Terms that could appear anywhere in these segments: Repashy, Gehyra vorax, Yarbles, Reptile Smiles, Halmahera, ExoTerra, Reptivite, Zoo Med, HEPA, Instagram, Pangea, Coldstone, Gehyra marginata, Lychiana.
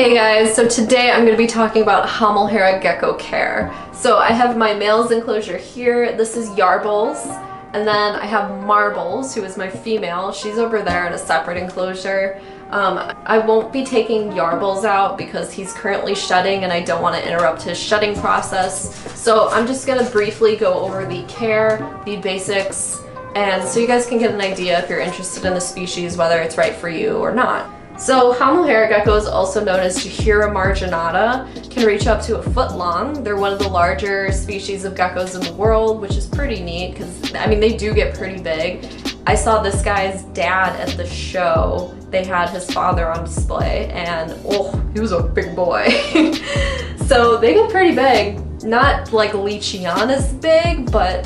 Hey guys, so today I'm going to be talking about Halmahera gecko care. So I have my male's enclosure here. This is Yarbles, and then I have Marbles, who is my female. She's over there in a separate enclosure. I won't be taking Yarbles out because he's currently shedding and I don't want to interrupt his shedding process. So I'm just going to briefly go over the care, the basics, and so you guys can get an idea if you're interested in the species, whether it's right for you or not. So Halmahera geckos, also known as Gehyra marginata, can reach up to 1 foot long. They're one of the larger species of geckos in the world, which is pretty neat because, I mean, they do get pretty big. I saw this guy's dad at the show. They had his father on display and, oh, he was a big boy. So they get pretty big. Not like Lychiana's big, but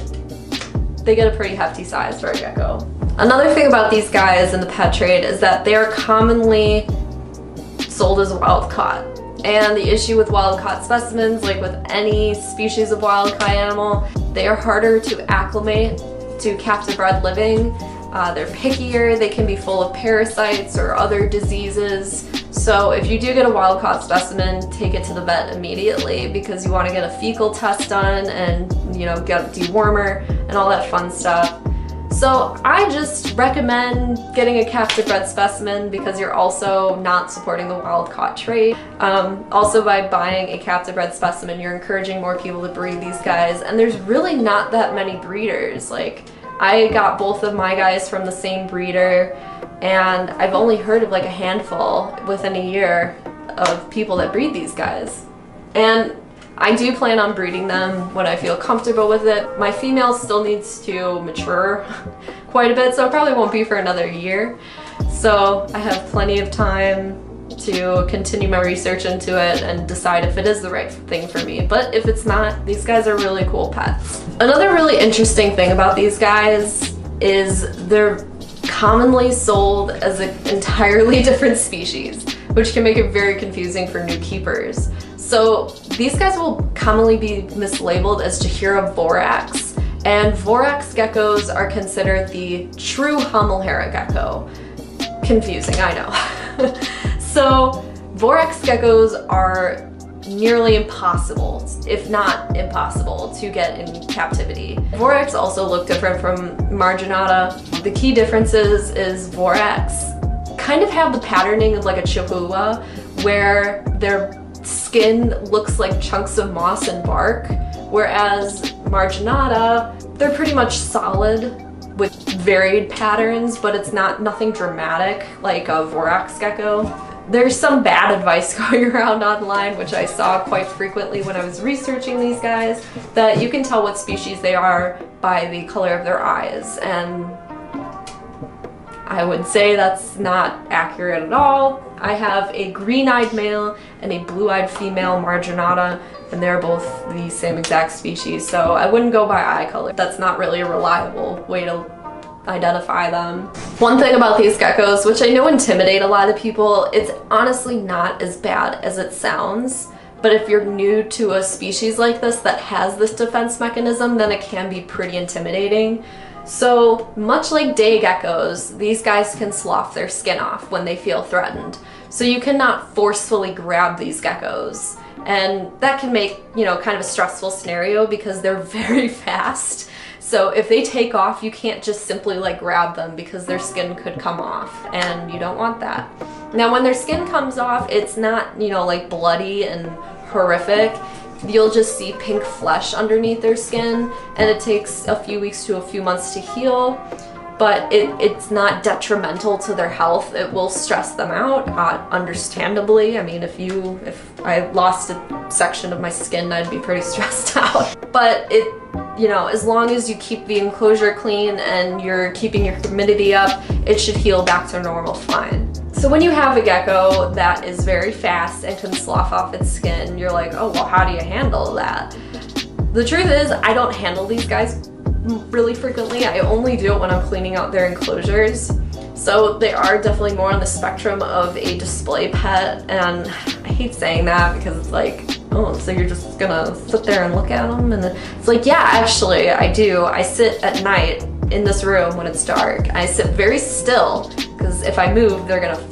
they get a pretty hefty size for a gecko. Another thing about these guys in the pet trade is that they are commonly sold as wild caught. And the issue with wild caught specimens, like with any species of wild caught animal, they are harder to acclimate to captive bred living. They're pickier, they can be full of parasites or other diseases. So if you do get a wild caught specimen, take it to the vet immediately because you want to get a fecal test done and, you know, get a dewormer and all that fun stuff. So I just recommend getting a captive bred specimen because you're also not supporting the wild caught trade. Also by buying a captive bred specimen, you're encouraging more people to breed these guys, and there's really not that many breeders. Like, I got both of my guys from the same breeder, and I've only heard of like a handful within a year of people that breed these guys. And I do plan on breeding them when I feel comfortable with it. My female still needs to mature quite a bit, so it probably won't be for another year. So I have plenty of time to continue my research into it and decide if it is the right thing for me. But if it's not, these guys are really cool pets. Another really interesting thing about these guys is they're commonly sold as an entirely different species, which can make it very confusing for new keepers. So these guys will commonly be mislabeled as Gehyra vorax, and vorax geckos are considered the true Halmahera gecko. Confusing, I know. So vorax geckos are nearly impossible, if not impossible, to get in captivity. Vorax also look different from marginata. The key differences is vorax kind of have the patterning of like a chihuahua, where their skin looks like chunks of moss and bark, whereas marginata, they're pretty much solid with varied patterns, but it's nothing dramatic like a vorax gecko. There's some bad advice going around online, which I saw quite frequently when I was researching these guys, that you can tell what species they are by the color of their eyes, and I would say that's not accurate at all. I have a green-eyed male and a blue-eyed female marginata, and they're both the same exact species, so I wouldn't go by eye color. That's not really a reliable way to identify them. One thing about these geckos, which I know intimidate a lot of people, it's honestly not as bad as it sounds, but if you're new to a species like this that has this defense mechanism, then it can be pretty intimidating. So much like day geckos, these guys can slough their skin off when they feel threatened. So you cannot forcefully grab these geckos, and that can make, you know, kind of a stressful scenario because they're very fast. So if they take off, you can't just simply like grab them because their skin could come off, and you don't want that. Now when their skin comes off, it's not, you know, like bloody and horrific. You'll just see pink flesh underneath their skin, and it takes a few weeks to a few months to heal, but it's not detrimental to their health. It will stress them out, understandably. I mean, if I lost a section of my skin, I'd be pretty stressed out. But you know, as long as you keep the enclosure clean and you're keeping your humidity up, it should heal back to normal fine. So when you have a gecko that is very fast and can slough off its skin, you're like, oh, well, how do you handle that? The truth is, I don't handle these guys really frequently. I only do it when I'm cleaning out their enclosures. So they are definitely more on the spectrum of a display pet, and I hate saying that because it's like, oh, so you're just gonna sit there and look at them? And it's like, yeah, actually, I do. I sit at night in this room when it's dark. I sit very still because if I move, they're gonna,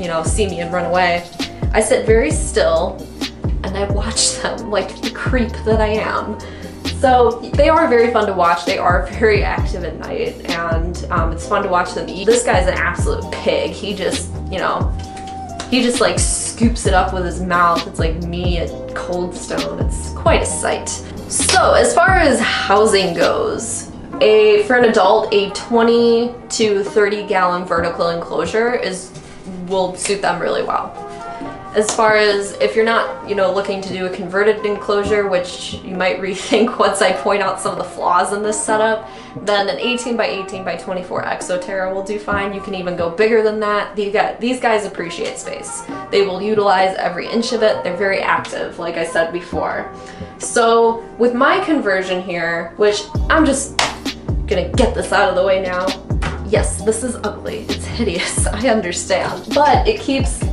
you know, see me and run away. I sit very still and I watch them like the creep that I am. So they are very fun to watch. They are very active at night, and it's fun to watch them eat. This guy's an absolute pig. He just, you know, he just like scoops it up with his mouth. It's like me at Coldstone. It's quite a sight. So as far as housing goes, for an adult, a 20 to 30 gallon vertical enclosure will suit them really well. As far as if you're not, you know, looking to do a converted enclosure, which you might rethink once I point out some of the flaws in this setup, then an 18 by 18 by 24 ExoTerra will do fine. You can even go bigger than that. These guys appreciate space. They will utilize every inch of it. They're very active, like I said before. So with my conversion here, which I'm just gonna get this out of the way now. Yes, this is ugly. It's hideous, I understand, but it keeps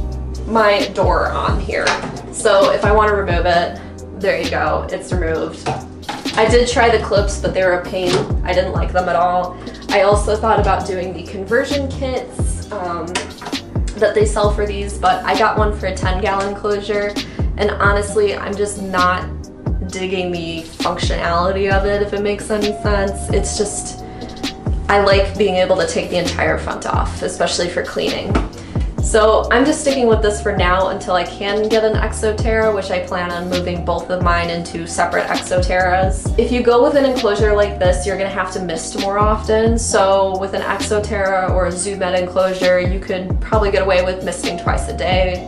my door on here. So if I want to remove it, there you go, it's removed. I did try the clips, but they were a pain. I didn't like them at all. I also thought about doing the conversion kits that they sell for these, but I got one for a 10 gallon enclosure, and honestly, I'm just not digging the functionality of it, if it makes any sense. It's just, I like being able to take the entire front off, especially for cleaning. So I'm just sticking with this for now until I can get an ExoTerra, which I plan on moving both of mine into separate ExoTerras. If you go with an enclosure like this, you're gonna have to mist more often. So with an ExoTerra or a Zoo Med enclosure, you could probably get away with misting twice a day,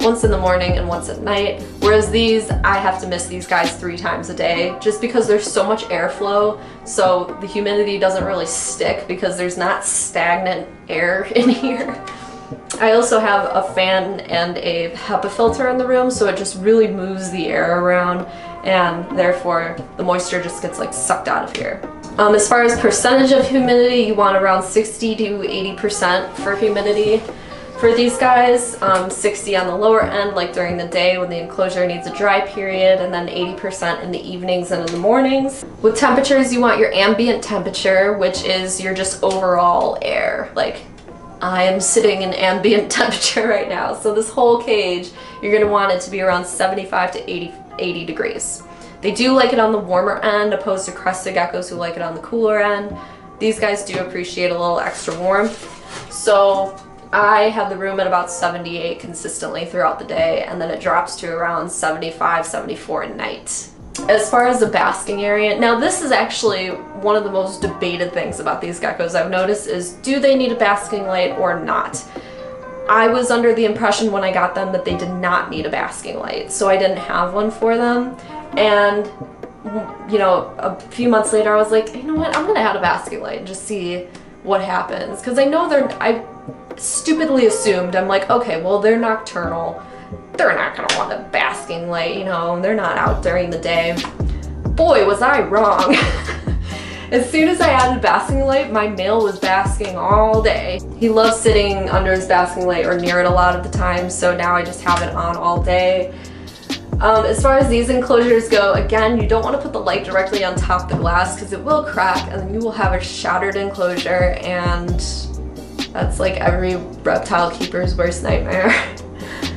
once in the morning and once at night. Whereas these, I have to mist these guys 3 times a day just because there's so much airflow. So the humidity doesn't really stick because there's not stagnant air in here. I also have a fan and a HEPA filter in the room, so it just really moves the air around, and therefore the moisture just gets like sucked out of here. As far as percentage of humidity, you want around 60 to 80% for humidity for these guys. 60 on the lower end, like during the day when the enclosure needs a dry period, and then 80% in the evenings and in the mornings. With temperatures, you want your ambient temperature, which is your just overall air. Like, I am sitting in ambient temperature right now, so this whole cage, you're going to want it to be around 75 to 80 degrees. They do like it on the warmer end, opposed to crested geckos who like it on the cooler end. These guys do appreciate a little extra warmth. So I have the room at about 78 consistently throughout the day, and then it drops to around 75, 74 at night. As far as the basking area, now this is actually one of the most debated things about these geckos I've noticed is, do they need a basking light or not? I was under the impression when I got them that they did not need a basking light, so I didn't have one for them. And, you know, a few months later I was like, you know what, I'm gonna add a basking light and just see what happens. Because I know I stupidly assumed, I'm like, okay, well, they're nocturnal, they're not gonna want a basking light, you know, they're not out during the day. Boy, was I wrong. As soon as I added basking light, my male was basking all day. He loves sitting under his basking light or near it a lot of the time, so now I just have it on all day. As far as these enclosures go, again, you don't want to put the light directly on top of the glass because it will crack and then you will have a shattered enclosure, and that's like every reptile keeper's worst nightmare.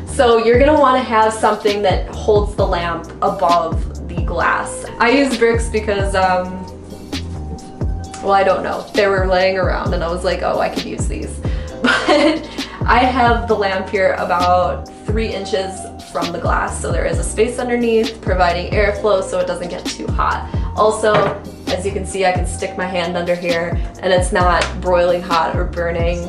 So you're gonna wanna have something that holds the lamp above the glass. I use bricks because, well, I don't know. They were laying around and I was like, oh, I could use these. But I have the lamp here about 3 inches from the glass, so there is a space underneath, providing airflow so it doesn't get too hot. Also, as you can see, I can stick my hand under here and it's not broiling hot or burning,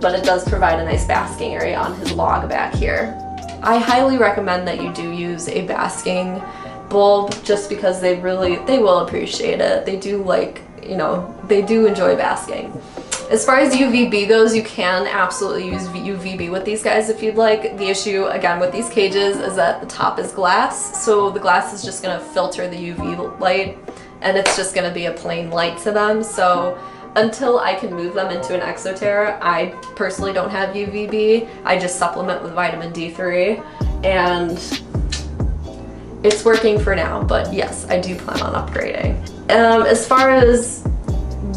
but it does provide a nice basking area on his log back here. I highly recommend that you do use a basking bulb just because they will appreciate it. They do like, you know, they do enjoy basking. As far as UVB goes, you can absolutely use UVB with these guys if you'd like. The issue, again, with these cages is that the top is glass, so the glass is just gonna filter the UV light and it's just gonna be a plain light to them. So until I can move them into an ExoTerra, I personally don't have UVB. I just supplement with vitamin D3, and it's working for now, but yes, I do plan on upgrading. As far as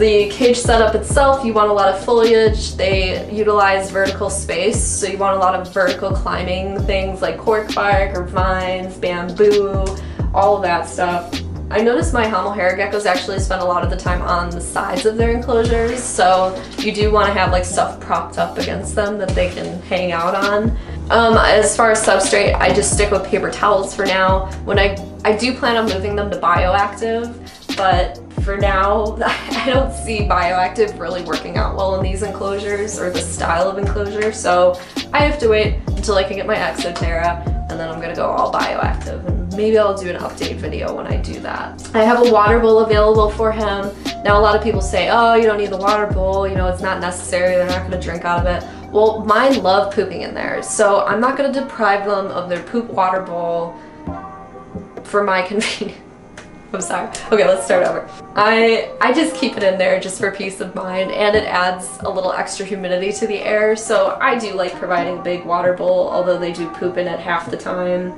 The cage setup itself, you want a lot of foliage. They utilize vertical space, so you want a lot of vertical climbing things like cork bark or vines, bamboo, all of that stuff. I noticed my Halmahera geckos actually spend a lot of the time on the sides of their enclosures, so you do want to have like stuff propped up against them that they can hang out on. As far as substrate, I just stick with paper towels for now. When I do plan on moving them to bioactive, but for now, I don't see bioactive really working out well in these enclosures or the style of enclosure, so I have to wait until I can get my ExoTerra, and then I'm going to go all bioactive, and maybe I'll do an update video when I do that. I have a water bowl available for him. Now a lot of people say, oh, you don't need the water bowl, you know, it's not necessary, they're not going to drink out of it. Well, mine love pooping in there, so I'm not going to deprive them of their poop water bowl for my convenience. I'm sorry. Okay, let's start over. I just keep it in there just for peace of mind, and it adds a little extra humidity to the air, so I do like providing a big water bowl, although they do poop in it half the time.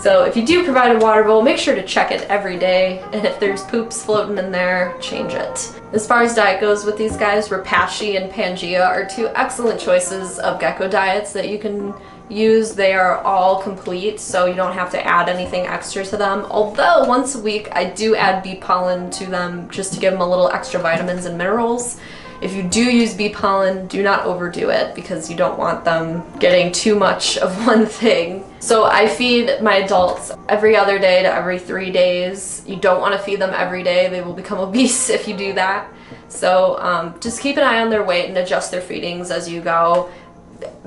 So if you do provide a water bowl, make sure to check it every day, and if there's poops floating in there, change it. As far as diet goes with these guys, Repashy and Pangea are two excellent choices of gecko diets that you can use. They are all complete, so you don't have to add anything extra to them, although once a week I do add bee pollen to them just to give them a little extra vitamins and minerals. If you do use bee pollen, do not overdo it because you don't want them getting too much of one thing. So I feed my adults every other day to every 3 days. You don't want to feed them every day. They will become obese if you do that. So just keep an eye on their weight and adjust their feedings as you go.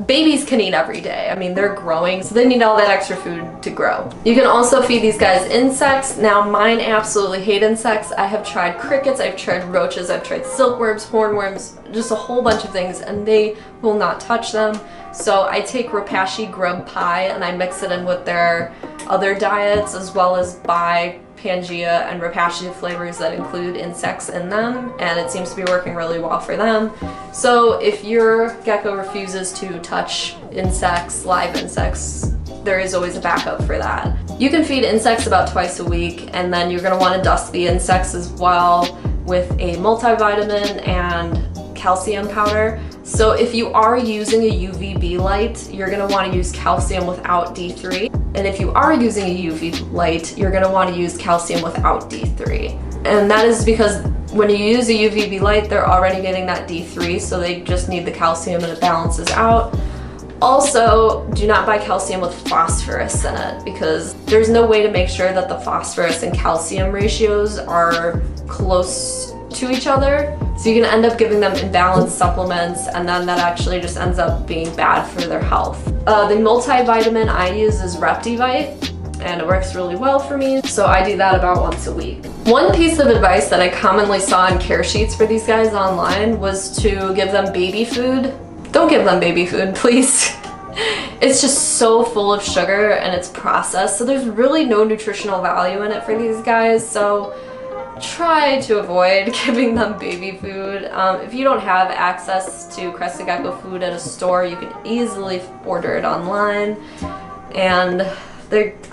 Babies can eat every day. I mean, they're growing, so they need all that extra food to grow. You can also feed these guys insects. Now, mine absolutely hate insects. I have tried crickets, I've tried roaches, I've tried silkworms, hornworms, just a whole bunch of things, and they will not touch them. So I take Repashy grub pie and I mix it in with their other diets, as well as buy Pangea and Repashy flavors that include insects in them, and it seems to be working really well for them. So if your gecko refuses to touch insects, live insects, there is always a backup for that. You can feed insects about twice a week, and then you're going to want to dust the insects as well with a multivitamin and calcium powder. So if you are using a UVB light, you're going to want to use calcium without D3. And if you are using a UV light, you're gonna wanna use calcium without D3. And that is because when you use a UVB light, they're already getting that D3, so they just need the calcium and it balances out. Also, do not buy calcium with phosphorus in it because there's no way to make sure that the phosphorus and calcium ratios are close to each other. So you can end up giving them imbalanced supplements, and then that actually just ends up being bad for their health. The multivitamin I use is Reptivite, and it works really well for me, so I do that about once a week. One piece of advice that I commonly saw in care sheets for these guys online was to give them baby food. Don't give them baby food, please. It's just so full of sugar and it's processed, so there's really no nutritional value in it for these guys, so try to avoid giving them baby food. If you don't have access to crested gecko food at a store, you can easily order it online, and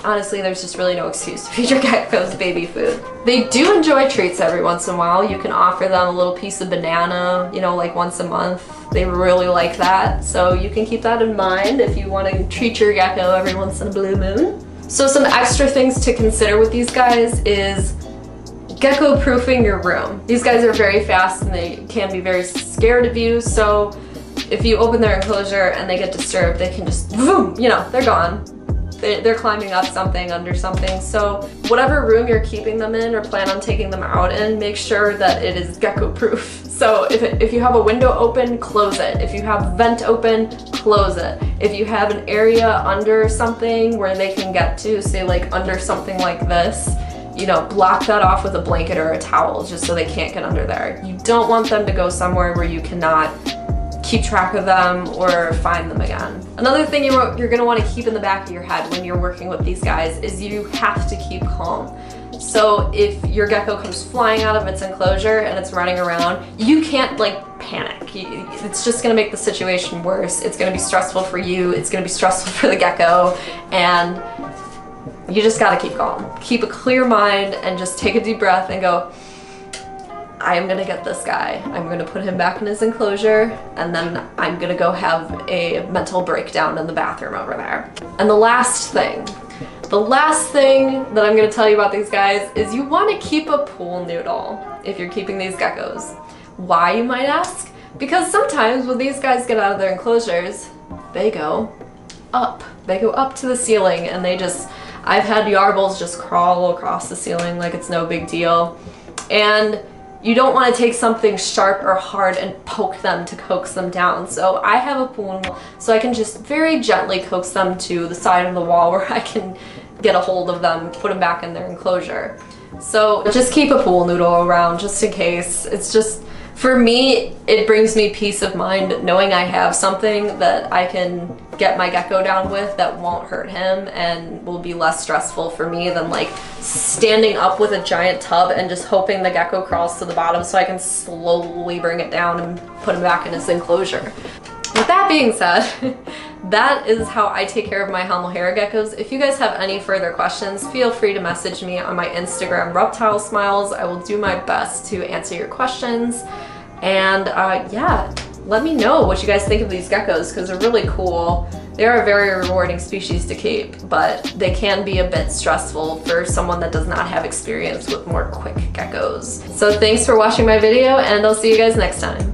honestly, there's just really no excuse to feed your geckos baby food. They do enjoy treats every once in a while. You can offer them a little piece of banana, you know, like once a month. They really like that, so you can keep that in mind if you want to treat your gecko every once in a blue moon. So some extra things to consider with these guys is gecko proofing your room. These guys are very fast and they can be very scared of you, so if you open their enclosure and they get disturbed, they can just boom, you know, they're gone. They're climbing up something, under something, so whatever room you're keeping them in or plan on taking them out in, make sure that it is gecko proof. So if you have a window open, close it. If you have vent open, close it. If you have an area under something where they can get to, say like under something like this, you know, block that off with a blanket or a towel just so they can't get under there. You don't want them to go somewhere where you cannot keep track of them or find them again. Another thing you're going to want to keep in the back of your head when you're working with these guys is you have to keep calm. So if your gecko comes flying out of its enclosure and it's running around, you can't like panic. It's just going to make the situation worse. It's going to be stressful for you. It's going to be stressful for the gecko, and you just gotta keep calm. Keep a clear mind and just take a deep breath and go, I'm gonna get this guy. I'm gonna put him back in his enclosure, and then I'm gonna go have a mental breakdown in the bathroom over there. And the last thing that I'm gonna tell you about these guys is you wanna keep a pool noodle if you're keeping these geckos. Why, you might ask? Because sometimes when these guys get out of their enclosures, they go up. They go up to the ceiling, and they just, I've had yarbles just crawl across the ceiling like it's no big deal. And you don't want to take something sharp or hard and poke them to coax them down. So I have a pool noodle, so I can just very gently coax them to the side of the wall where I can get a hold of them, put them back in their enclosure. So just keep a pool noodle around just in case. It's just, for me, it brings me peace of mind knowing I have something that I can get my gecko down with that won't hurt him and will be less stressful for me than like standing up with a giant tub and just hoping the gecko crawls to the bottom so I can slowly bring it down and put him back in his enclosure. With that being said, that is how I take care of my Halmahera geckos. If you guys have any further questions, feel free to message me on my Instagram, Reptile Smiles. I will do my best to answer your questions. And yeah, let me know what you guys think of these geckos because they're really cool. They are a very rewarding species to keep, but they can be a bit stressful for someone that does not have experience with more quick geckos. So thanks for watching my video, and I'll see you guys next time.